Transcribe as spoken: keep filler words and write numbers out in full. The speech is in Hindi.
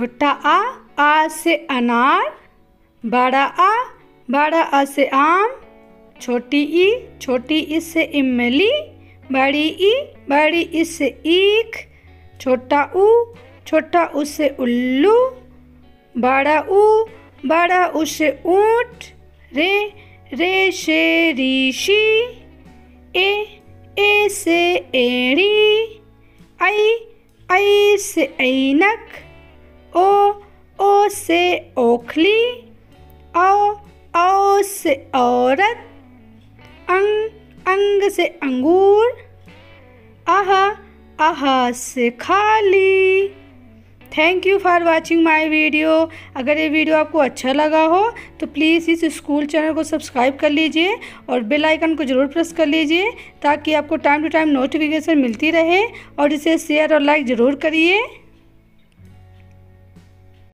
छोटा आ, आ से अनार। बड़ा आ, बड़ा आ से आम। छोटी ई, छोटी ई से इमली। बड़ी ई, बड़ी ई से ईख। छोटा ऊ, छोटा ऊ से उल्लू। बड़ा ऊ, बड़ा ऊ से ऊँट। रे, रे से ऋषि। ए, ए से एड़ी। आई, आई से ऐनक। ओ, ओ से ओखली। औ, औ से औरत। अंग, अंग से अंगूर। आहा, आहा से खाली। Thank you for watching my video. अगर ये वीडियो आपको अच्छा लगा हो तो प्लीज़ इस स्कूल चैनल को सब्सक्राइब कर लीजिए और बेल आइकन को ज़रूर प्रेस कर लीजिए ताकि आपको टाइम टू टाइम नोटिफिकेशन मिलती रहे, और इसे शेयर और लाइक ज़रूर करिए।